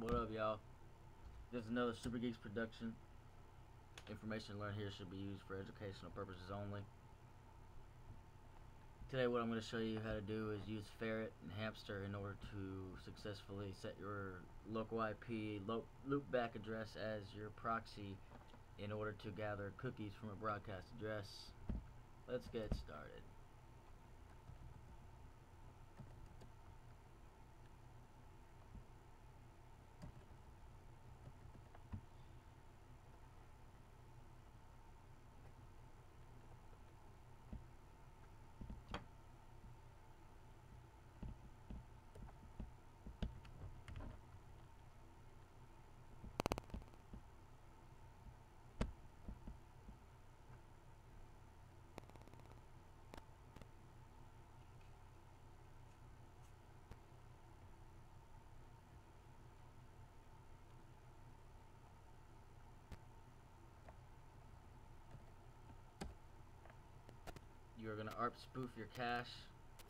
What up, y'all? This is another Super Geeks production. Information learned here should be used for educational purposes only. Today what I'm going to show you how to do is use Ferret and Hamster in order to successfully set your local IP loopback address as your proxy in order to gather cookies from a broadcast address. Let's get started. You're going to ARP spoof your cache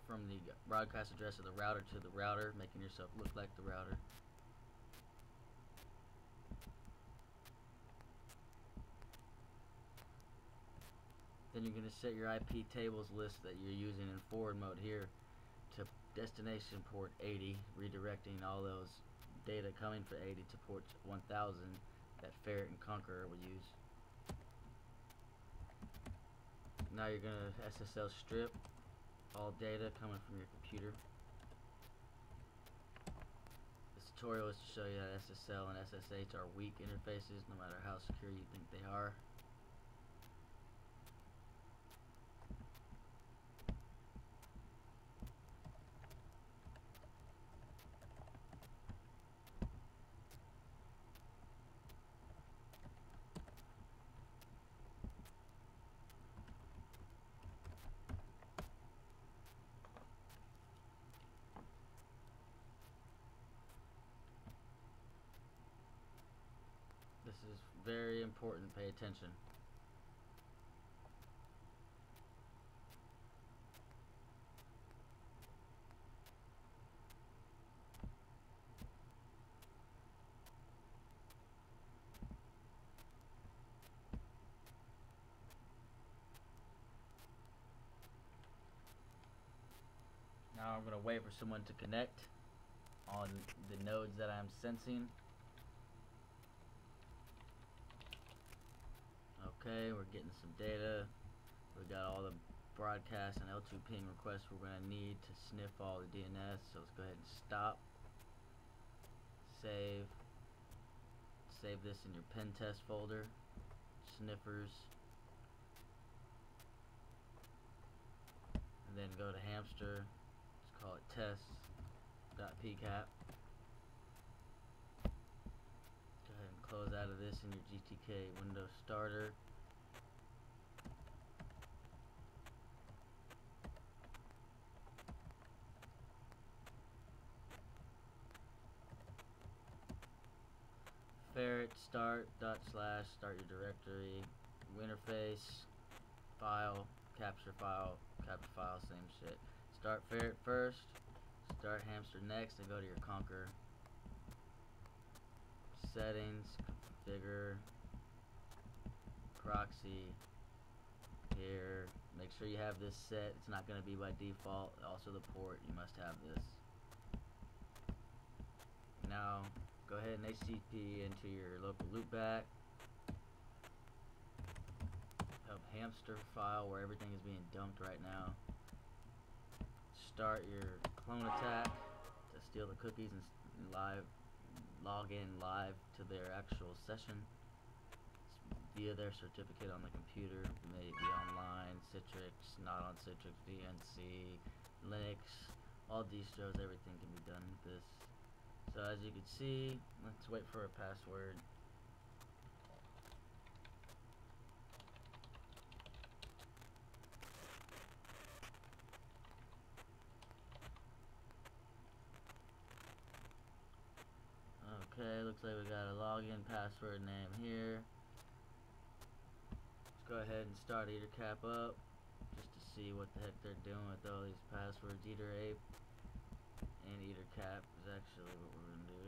from the broadcast address of the router to the router, making yourself look like the router. Then you're going to set your IP tables list that you're using in forward mode here to destination port 80, redirecting all those data coming from 80 to port 1000 that Ferret and Conqueror will use. Now you're going to SSL strip all data coming from your computer. This tutorial is to show you how SSL and SSH are weak interfaces, no matter how secure you think they are. This is very important, pay attention. Now I'm going to wait for someone to connect on the nodes that I'm sensing. Okay, we're getting some data. We got all the broadcast and L2 ping requests we're going to need to sniff all the DNS, so let's go ahead and stop. Save. Save this in your pen test folder. Sniffers. And then go to Hamster. Let's call it test.pcap. Go ahead and close out of this in your GTK window starter. Ferret start your directory, interface, file, capture file, same shit. Start Ferret first, start Hamster next, and go to your Conqueror. Settings, configure, proxy here. Make sure you have this set. It's not going to be by default. Also the port, you must have this. Now go ahead and HTTP into your local loopback of Hamster file where everything is being dumped right now. Start your clone attack to steal the cookies and log in live to their actual session via their certificate on the computer. Maybe online, Citrix, not on Citrix, VNC, Linux, all distros, everything can be done with this. So as you can see, let's wait for a password. Okay, looks like we got a login password name here. Let's go ahead and start Ettercap up just to see what the heck they're doing with all these passwords. Etherape and Ettercap is actually what we're going to do.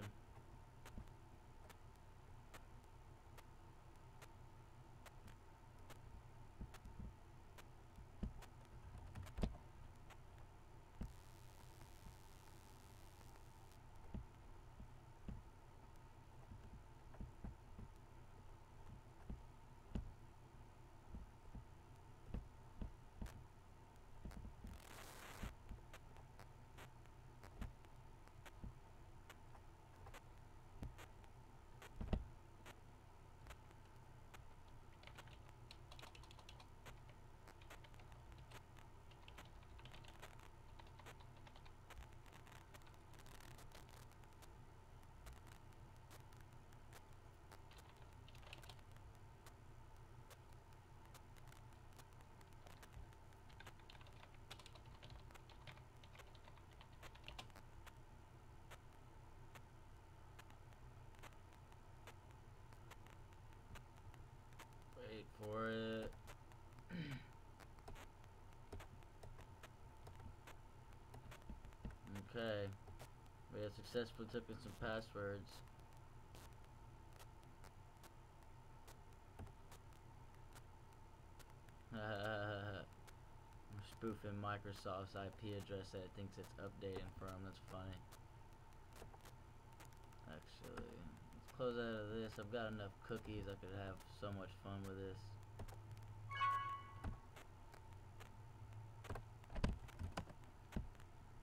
for it. Okay, we have successfully typing some passwords. I'm spoofing Microsoft's IP address that it thinks it's updating from. That's funny. Actually, let's close out of this. I've got enough cookies. I could have so much fun with this.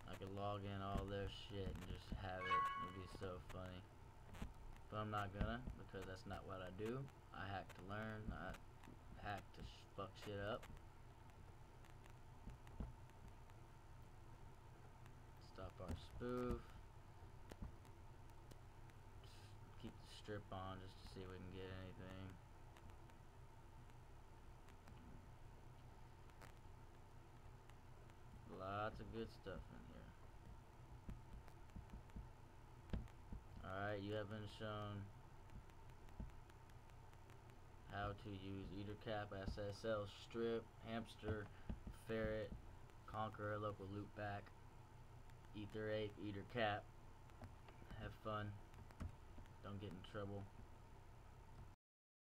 I could log in all their shit and just have it. It would be so funny. But I'm not gonna, because that's not what I do. I hack to learn. I hack to fuck shit up. Stop our spoof. Just keep the strip on just to see if we can get anything. Lots of good stuff in here. Alright, you have been shown how to use Ettercap, SSL Strip, Hamster, Ferret, Conqueror, local loopback, Etherape, Ettercap. Have fun. Don't get in trouble.